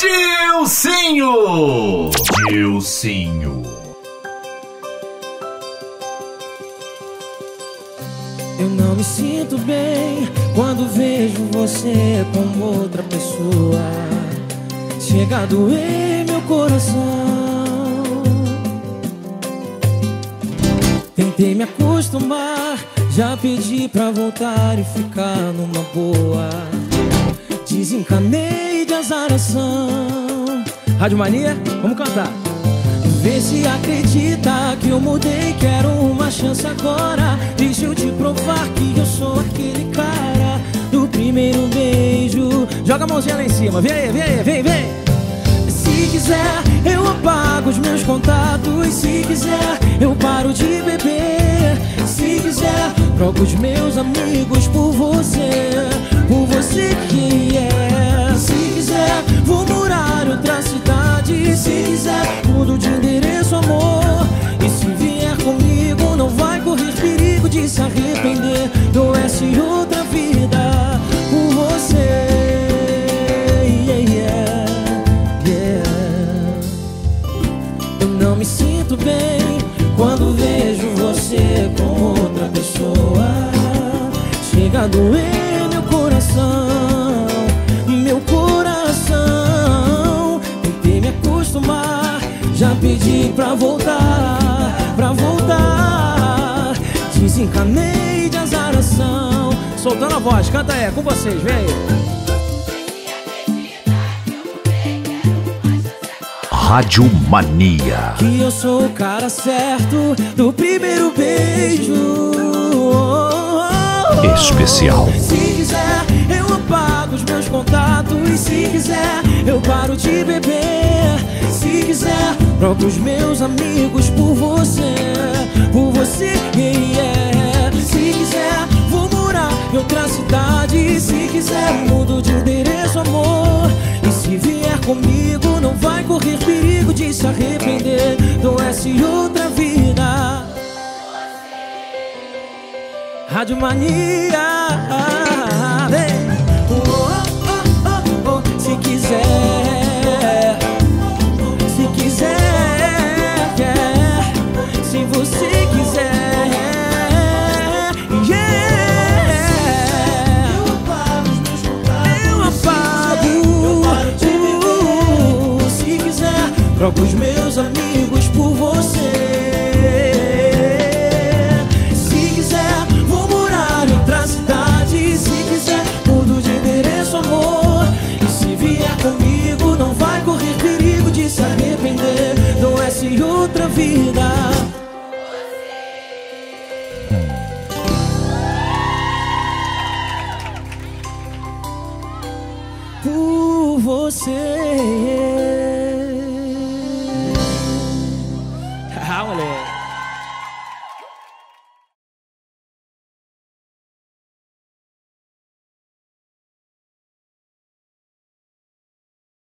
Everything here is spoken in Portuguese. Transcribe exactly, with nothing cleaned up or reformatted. Dilsinho! Dilsinho. Eu não me sinto bem quando vejo você com outra pessoa. Chega a doer meu coração. Tentei me acostumar, já pedi pra voltar e ficar numa boa. Desencanei de azaração. Rádio Mania, vamos cantar. Vê se acredita que eu mudei, quero uma chance agora. Deixa eu te provar que eu sou aquele cara do primeiro beijo. Joga a mãozinha lá em cima, vem aí, vem aí, vem, vem. Se quiser, eu apago os meus contatos. Se quiser, eu paro de beber. Se quiser, troco os meus amigos por você, por você que é. Se quiser, vou morar em outra cidade. Se quiser, mudo de endereço, amor. E se vier comigo, não vai correr perigo de se arrepender. Dou essa e outra vida por você. Não me sinto bem quando vejo você com outra pessoa. Chega a doer meu coração, meu coração. Tentei me acostumar, já pedi pra voltar, pra voltar. Desencanei de azaração. Soltando a voz, canta aí, é com vocês, vem. Rádio Mania. Que eu sou o cara certo do primeiro beijo. Especial. Se quiser, eu apago os meus contatos. Se quiser, eu paro de beber. Se quiser, troco os meus amigos por você, por você que é. Se quiser, vou morar em outra cidade. Se quiser, mudo de endereço, amor. E se vier comigo, não vai correr perigo de se arrepender. Dou essa e outra vida. Rádio Mania. Oh, oh, oh, oh. Se quiser, se quiser, yeah. Se você quiser, yeah. Eu apago os meus contatos. Eu apago. Troco os meus amigos por você. Se quiser, vou morar em outra cidade. Se quiser, mudo de endereço, amor. E se vier comigo, não vai correr perigo de se arrepender. Dou essa e outra vida. Por você.